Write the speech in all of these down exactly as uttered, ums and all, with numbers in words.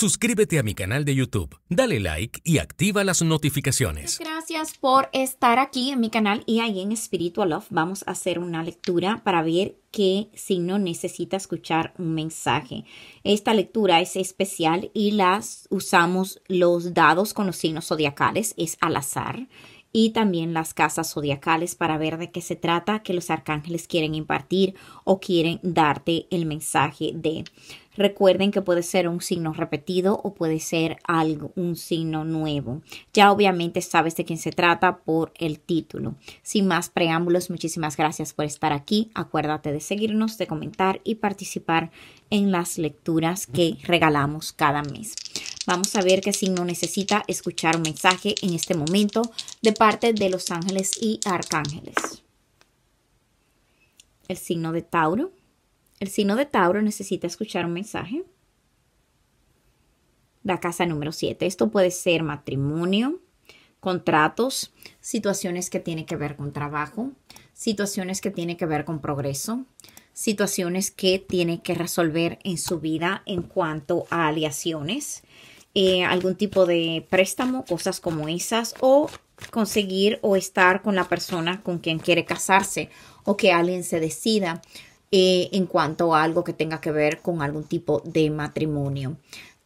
suscríbete a mi canal de YouTube, dale like y activa las notificaciones. Gracias por estar aquí en mi canal, y ahí en Spiritual Love vamos a hacer una lectura para ver qué signo necesita escuchar un mensaje. Esta lectura es especial y las usamos los dados con los signos zodiacales, es al azar. Y también las casas zodiacales para ver de qué se trata, que los arcángeles quieren impartir o quieren darte el mensaje de. Recuerden que puede ser un signo repetido o puede ser algo, un signo nuevo. Ya obviamente sabes de quién se trata por el título. Sin más preámbulos, muchísimas gracias por estar aquí. Acuérdate de seguirnos, de comentar y participar en las lecturas que regalamos cada mes. Vamos a ver qué signo necesita escuchar un mensaje en este momento de parte de los ángeles y arcángeles. El signo de Tauro. El signo de Tauro necesita escuchar un mensaje. La casa número siete. Esto puede ser matrimonio, contratos, situaciones que tienen que ver con trabajo, situaciones que tienen que ver con progreso, situaciones que tienen que resolver en su vida en cuanto a aliaciones, eh, algún tipo de préstamo, cosas como esas, o conseguir o estar con la persona con quien quiere casarse o que alguien se decida. Eh, en cuanto a algo que tenga que ver con algún tipo de matrimonio.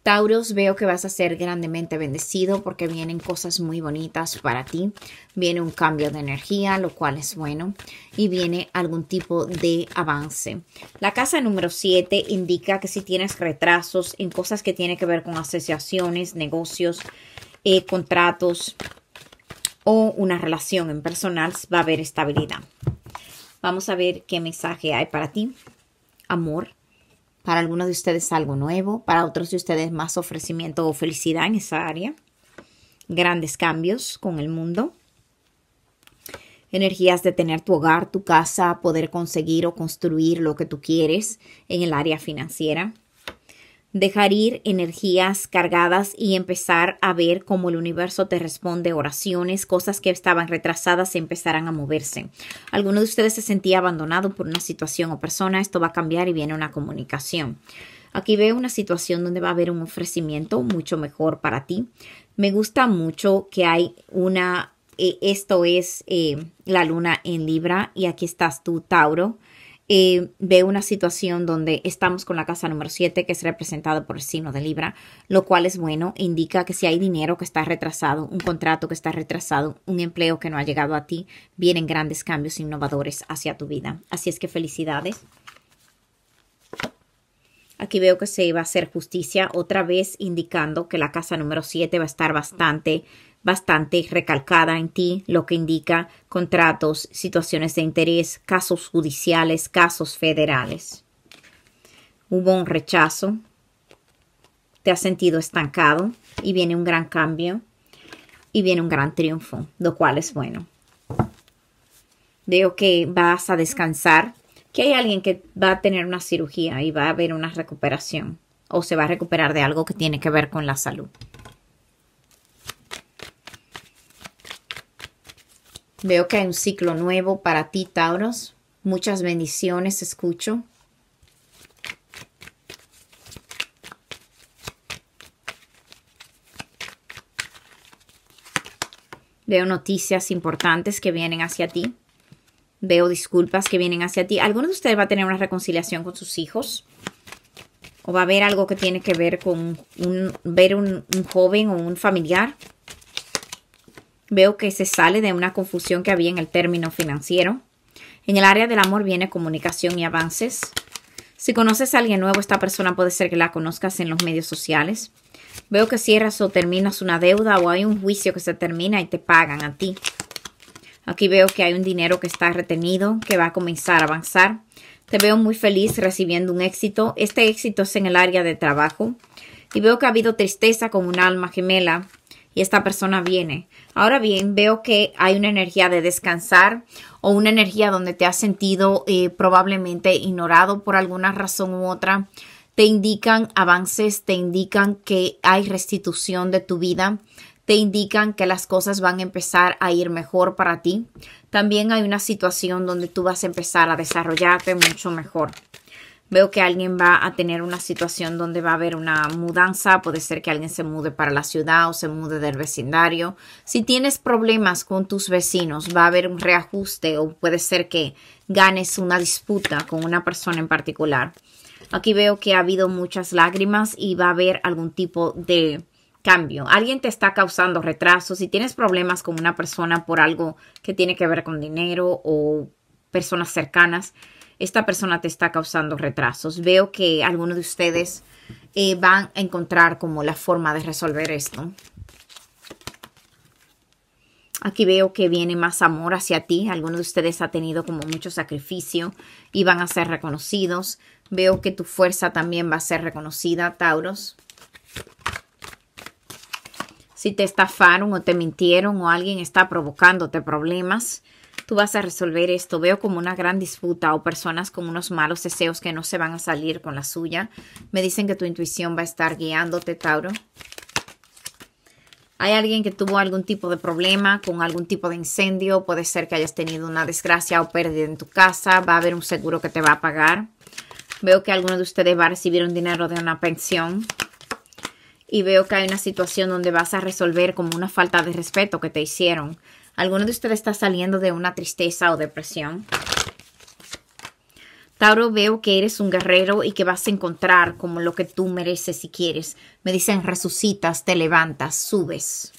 Tauros, veo que vas a ser grandemente bendecido porque vienen cosas muy bonitas para ti. Viene un cambio de energía, lo cual es bueno. Y viene algún tipo de avance. La casa número siete indica que si tienes retrasos en cosas que tienen que ver con asociaciones, negocios, eh, contratos o una relación en personal, va a haber estabilidad. Vamos a ver qué mensaje hay para ti. Amor. Para algunos de ustedes algo nuevo. Para otros de ustedes más ofrecimiento o felicidad en esa área. Grandes cambios con el mundo. Energías de tener tu hogar, tu casa, poder conseguir o construir lo que tú quieres en el área financiera. Dejar ir energías cargadas y empezar a ver cómo el universo te responde oraciones, cosas que estaban retrasadas empezarán a moverse. Alguno de ustedes se sentía abandonado por una situación o persona. Esto va a cambiar y viene una comunicación. Aquí veo una situación donde va a haber un ofrecimiento mucho mejor para ti. Me gusta mucho que hay una... Eh, esto es eh, la luna en Libra y aquí estás tú, Tauro. Eh, veo una situación donde estamos con la casa número siete, que es representada por el signo de Libra, lo cual es bueno. Indica que si hay dinero que está retrasado, un contrato que está retrasado, un empleo que no ha llegado a ti, vienen grandes cambios innovadores hacia tu vida. Así es que felicidades. Aquí veo que se va a hacer justicia, otra vez indicando que la casa número siete va a estar bastante bastante recalcada en ti, lo que indica contratos, situaciones de interés, casos judiciales, casos federales. Hubo un rechazo, te has sentido estancado y viene un gran cambio y viene un gran triunfo, lo cual es bueno. Veo que vas a descansar, que hay alguien que va a tener una cirugía y va a haber una recuperación o se va a recuperar de algo que tiene que ver con la salud. Veo que hay un ciclo nuevo para ti, Tauros. Muchas bendiciones, escucho. Veo noticias importantes que vienen hacia ti. Veo disculpas que vienen hacia ti. ¿Alguno de ustedes va a tener una reconciliación con sus hijos? ¿O va a haber algo que tiene que ver con un, ver un, un joven o un familiar? Veo que se sale de una confusión que había en el término financiero. En el área del amor viene comunicación y avances. Si conoces a alguien nuevo, esta persona puede ser que la conozcas en los medios sociales. Veo que cierras o terminas una deuda o hay un juicio que se termina y te pagan a ti. Aquí veo que hay un dinero que está retenido, que va a comenzar a avanzar. Te veo muy feliz recibiendo un éxito. Este éxito es en el área de trabajo. Y veo que ha habido tristeza con un alma gemela. Y esta persona viene. Ahora bien, veo que hay una energía de descansar o una energía donde te has sentido eh, probablemente ignorado por alguna razón u otra. Te indican avances, te indican que hay restitución de tu vida, te indican que las cosas van a empezar a ir mejor para ti. También hay una situación donde tú vas a empezar a desarrollarte mucho mejor. Veo que alguien va a tener una situación donde va a haber una mudanza. Puede ser que alguien se mude para la ciudad o se mude del vecindario. Si tienes problemas con tus vecinos, va a haber un reajuste o puede ser que ganes una disputa con una persona en particular. Aquí veo que ha habido muchas lágrimas y va a haber algún tipo de cambio. Alguien te está causando retrasos. Si tienes problemas con una persona por algo que tiene que ver con dinero o personas cercanas, esta persona te está causando retrasos. Veo que algunos de ustedes eh, van a encontrar como la forma de resolver esto. Aquí veo que viene más amor hacia ti. Algunos de ustedes ha tenido como mucho sacrificio y van a ser reconocidos. Veo que tu fuerza también va a ser reconocida, Tauros. Si te estafaron o te mintieron o alguien está provocándote problemas, tú vas a resolver esto. Veo como una gran disputa o personas con unos malos deseos que no se van a salir con la suya. Me dicen que tu intuición va a estar guiándote, Tauro. Hay alguien que tuvo algún tipo de problema con algún tipo de incendio. Puede ser que hayas tenido una desgracia o pérdida en tu casa. Va a haber un seguro que te va a pagar. Veo que alguno de ustedes va a recibir un dinero de una pensión. Y veo que hay una situación donde vas a resolver como una falta de respeto que te hicieron. Alguno de ustedes está saliendo de una tristeza o depresión. Tauro, veo que eres un guerrero y que vas a encontrar como lo que tú mereces si quieres. Me dicen resucitas, te levantas, subes.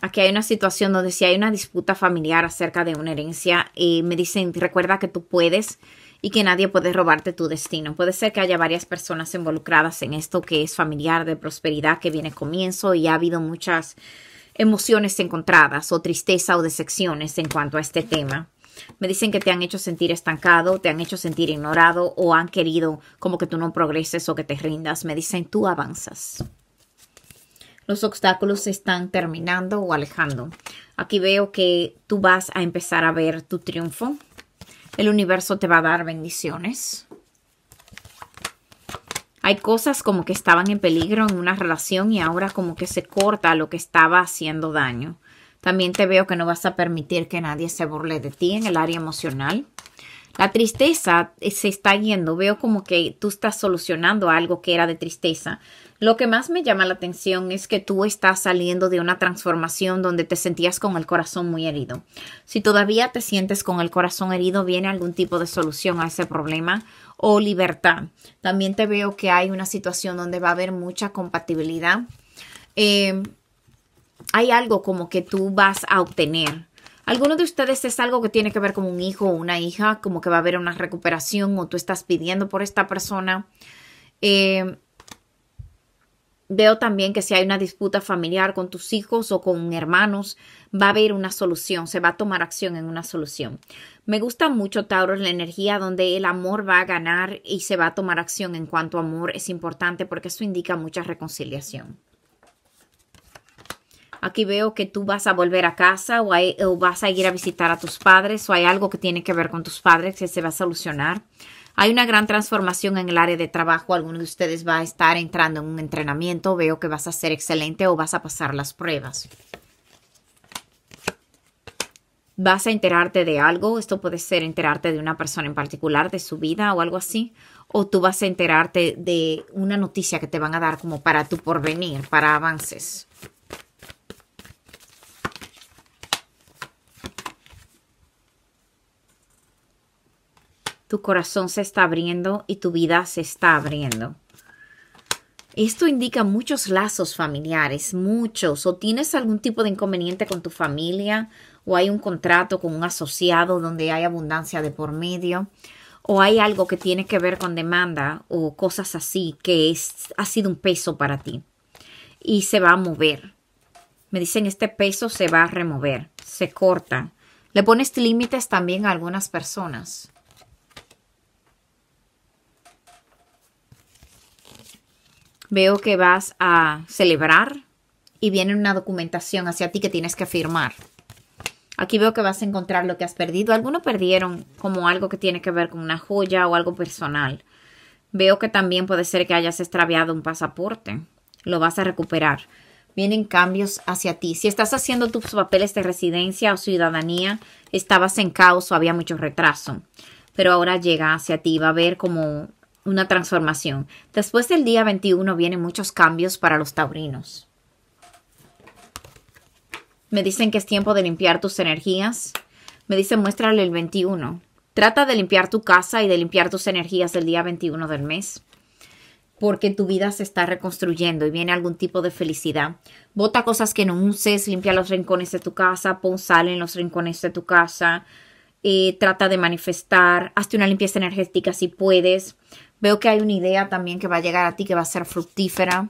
Aquí hay una situación donde si hay una disputa familiar acerca de una herencia, eh, me dicen recuerda que tú puedes y que nadie puede robarte tu destino. Puede ser que haya varias personas involucradas en esto que es familiar, de prosperidad, que viene comienzo y ha habido muchas emociones encontradas o tristeza o decepciones en cuanto a este tema. Me dicen que te han hecho sentir estancado, te han hecho sentir ignorado o han querido como que tú no progreses o que te rindas. Me dicen tú avanzas. Los obstáculos se están terminando o alejando. Aquí veo que tú vas a empezar a ver tu triunfo. El universo te va a dar bendiciones. Hay cosas como que estaban en peligro en una relación y ahora como que se corta lo que estaba haciendo daño. También te veo que no vas a permitir que nadie se burle de ti en el área emocional. La tristeza se está yendo. Veo como que tú estás solucionando algo que era de tristeza. Lo que más me llama la atención es que tú estás saliendo de una transformación donde te sentías con el corazón muy herido. Si todavía te sientes con el corazón herido, viene algún tipo de solución a ese problema o libertad. También te veo que hay una situación donde va a haber mucha compatibilidad. Eh, hay algo como que tú vas a obtener. Algunos de ustedes es algo que tiene que ver con un hijo o una hija, como que va a haber una recuperación o tú estás pidiendo por esta persona. Eh, veo también que si hay una disputa familiar con tus hijos o con hermanos, va a haber una solución, se va a tomar acción en una solución. Me gusta mucho, Tauro, la energía donde el amor va a ganar y se va a tomar acción en cuanto a amor. Es importante porque eso indica mucha reconciliación. Aquí veo que tú vas a volver a casa o, hay, o vas a ir a visitar a tus padres o hay algo que tiene que ver con tus padres que se va a solucionar. Hay una gran transformación en el área de trabajo. Alguno de ustedes va a estar entrando en un entrenamiento. Veo que vas a ser excelente o vas a pasar las pruebas. Vas a enterarte de algo. Esto puede ser enterarte de una persona en particular, de su vida o algo así. O tú vas a enterarte de una noticia que te van a dar como para tu porvenir, para avances. Tu corazón se está abriendo y tu vida se está abriendo. Esto indica muchos lazos familiares, muchos. O tienes algún tipo de inconveniente con tu familia, o hay un contrato con un asociado donde hay abundancia de por medio, o hay algo que tiene que ver con demanda o cosas así que es, ha sido un peso para ti y se va a mover. Me dicen este peso se va a remover, se corta. Le pones límites también a algunas personas. Veo que vas a celebrar y viene una documentación hacia ti que tienes que firmar. Aquí veo que vas a encontrar lo que has perdido. Algunos perdieron como algo que tiene que ver con una joya o algo personal. Veo que también puede ser que hayas extraviado un pasaporte. Lo vas a recuperar. Vienen cambios hacia ti. Si estás haciendo tus papeles de residencia o ciudadanía, estabas en caos o había mucho retraso. pero ahora llega hacia ti. Va a haber como una transformación. Después del día veintiuno vienen muchos cambios para los taurinos. Me dicen que es tiempo de limpiar tus energías. Me dicen muéstrale el veintiuno. Trata de limpiar tu casa y de limpiar tus energías el día veintiuno del mes, porque tu vida se está reconstruyendo y viene algún tipo de felicidad. Bota cosas que no uses, limpia los rincones de tu casa, pon sal en los rincones de tu casa, eh, trata de manifestar, hazte una limpieza energética si puedes. Veo que hay una idea también que va a llegar a ti que va a ser fructífera.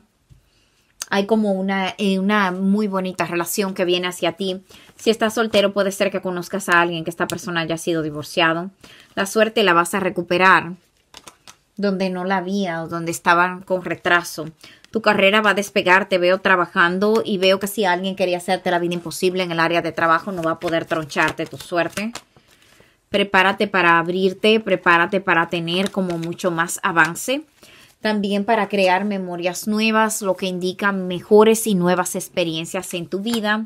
Hay como una, eh, una muy bonita relación que viene hacia ti. Si estás soltero, puede ser que conozcas a alguien, que esta persona haya sido divorciado. La suerte la vas a recuperar donde no la había o donde estaban con retraso. Tu carrera va a despegar, te veo trabajando y veo que si alguien quería hacerte la vida imposible en el área de trabajo, no va a poder troncharte tu suerte. Prepárate para abrirte, prepárate para tener como mucho más avance. También para crear memorias nuevas, lo que indica mejores y nuevas experiencias en tu vida.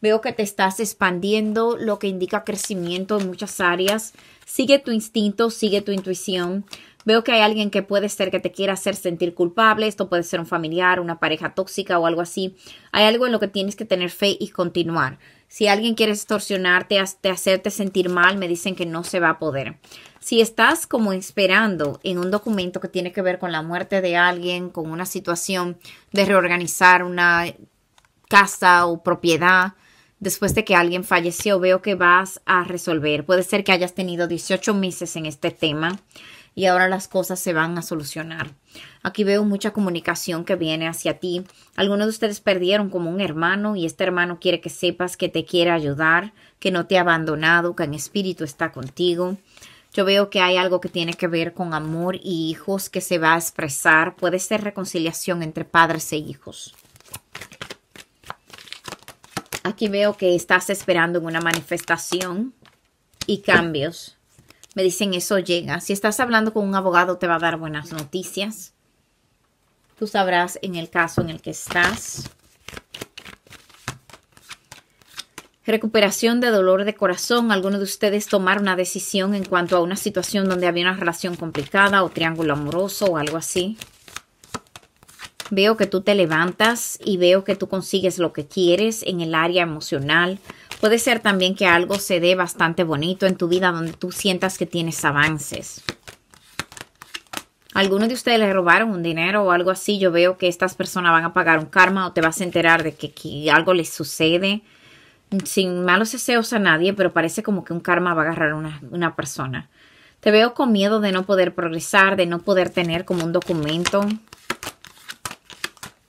Veo que te estás expandiendo, lo que indica crecimiento en muchas áreas. Sigue tu instinto, sigue tu intuición. Veo que hay alguien que puede ser que te quiera hacer sentir culpable. Esto puede ser un familiar, una pareja tóxica o algo así. Hay algo en lo que tienes que tener fe y continuar. Si alguien quiere extorsionarte, hacerte sentir mal, me dicen que no se va a poder. Si estás como esperando en un documento que tiene que ver con la muerte de alguien, con una situación de reorganizar una casa o propiedad, después de que alguien falleció, veo que vas a resolver. Puede ser que hayas tenido dieciocho meses en este tema. Y ahora las cosas se van a solucionar. Aquí veo mucha comunicación que viene hacia ti. Algunos de ustedes perdieron como un hermano y este hermano quiere que sepas que te quiere ayudar, que no te ha abandonado, que en espíritu está contigo. Yo veo que hay algo que tiene que ver con amor y hijos que se va a expresar. Puede ser reconciliación entre padres e hijos. Aquí veo que estás esperando en una manifestación y cambios. Me dicen eso llega. Si estás hablando con un abogado te va a dar buenas noticias. Tú sabrás en el caso en el que estás. Recuperación de dolor de corazón. Algunos de ustedes tomaron una decisión en cuanto a una situación donde había una relación complicada o triángulo amoroso o algo así. Veo que tú te levantas y veo que tú consigues lo que quieres en el área emocional. Puede ser también que algo se dé bastante bonito en tu vida donde tú sientas que tienes avances. Algunos de ustedes les robaron un dinero o algo así. Yo veo que estas personas van a pagar un karma o te vas a enterar de que, que algo les sucede. Sin malos deseos a nadie, pero parece como que un karma va a agarrar a una, una persona. Te veo con miedo de no poder progresar, de no poder tener como un documento.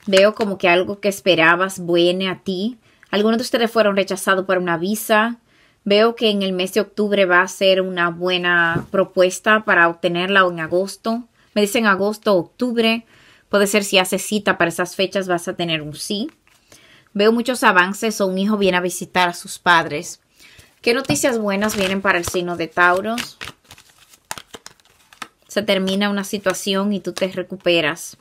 Veo como que algo que esperabas viene a ti. Algunos de ustedes fueron rechazados por una visa. Veo que en el mes de octubre va a ser una buena propuesta para obtenerla o en agosto. Me dicen agosto o octubre. Puede ser si haces cita para esas fechas vas a tener un sí. Veo muchos avances o un hijo viene a visitar a sus padres. ¿Qué noticias buenas vienen para el signo de Tauro? Se termina una situación y tú te recuperas.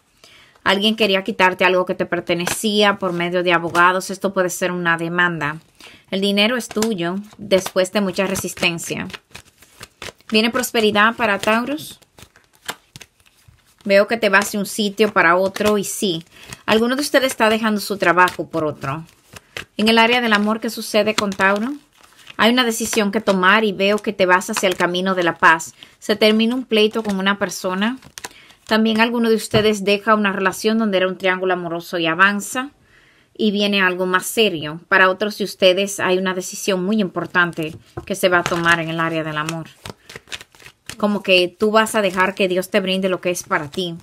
Alguien quería quitarte algo que te pertenecía por medio de abogados. Esto puede ser una demanda. El dinero es tuyo después de mucha resistencia. ¿Viene prosperidad para Tauros? Veo que te vas de un sitio para otro y sí. Alguno de ustedes está dejando su trabajo por otro. En el área del amor, ¿qué sucede con Tauro? Hay una decisión que tomar y veo que te vas hacia el camino de la paz. Se termina un pleito con una persona. También alguno de ustedes deja una relación donde era un triángulo amoroso y avanza y viene algo más serio. Para otros de ustedes hay una decisión muy importante que se va a tomar en el área del amor. Como que tú vas a dejar que Dios te brinde lo que es para ti.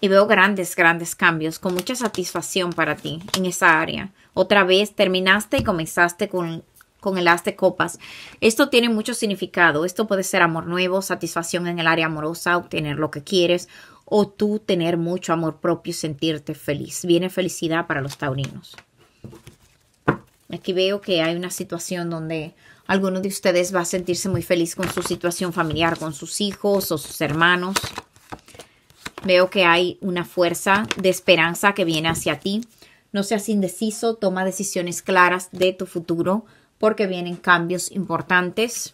Y veo grandes, grandes cambios con mucha satisfacción para ti en esa área. Otra vez terminaste y comenzaste con... con el as de copas. Esto tiene mucho significado. Esto puede ser amor nuevo, satisfacción en el área amorosa, obtener lo que quieres o tú tener mucho amor propio y sentirte feliz. Viene felicidad para los taurinos. Aquí veo que hay una situación donde alguno de ustedes va a sentirse muy feliz con su situación familiar, con sus hijos o sus hermanos. Veo que hay una fuerza de esperanza que viene hacia ti. No seas indeciso, toma decisiones claras de tu futuro, porque vienen cambios importantes.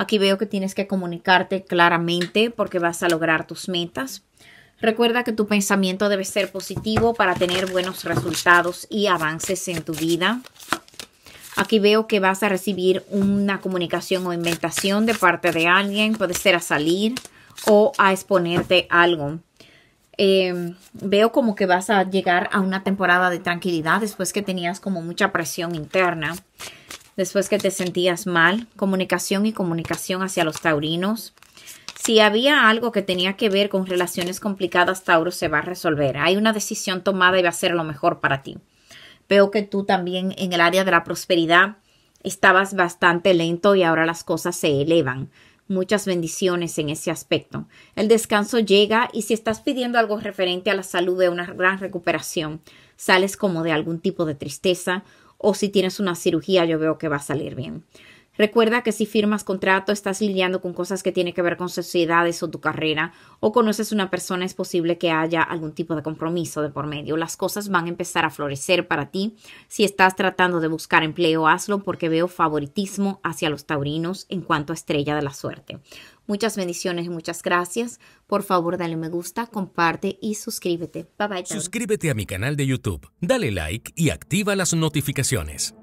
Aquí veo que tienes que comunicarte claramente porque vas a lograr tus metas. Recuerda que tu pensamiento debe ser positivo para tener buenos resultados y avances en tu vida. Aquí veo que vas a recibir una comunicación o invitación de parte de alguien. Puede ser a salir o a exponerte algo. Eh, veo como que vas a llegar a una temporada de tranquilidad después que tenías como mucha presión interna. Después que te sentías mal. Comunicación y comunicación hacia los taurinos. Si había algo que tenía que ver con relaciones complicadas, Tauro, se va a resolver. Hay una decisión tomada y va a ser lo mejor para ti. Veo que tú también en el área de la prosperidad estabas bastante lento y ahora las cosas se elevan. Muchas bendiciones en ese aspecto. El descanso llega y si estás pidiendo algo referente a la salud de una gran recuperación, sales como de algún tipo de tristeza o si tienes una cirugía yo veo que va a salir bien. Recuerda que si firmas contrato, estás lidiando con cosas que tienen que ver con sociedades o tu carrera o conoces una persona, es posible que haya algún tipo de compromiso de por medio. Las cosas van a empezar a florecer para ti. Si estás tratando de buscar empleo, hazlo porque veo favoritismo hacia los taurinos en cuanto a estrella de la suerte. Muchas bendiciones y muchas gracias. Por favor, dale me gusta, comparte y suscríbete. Bye bye. Suscríbete a mi canal de YouTube, dale like y activa las notificaciones.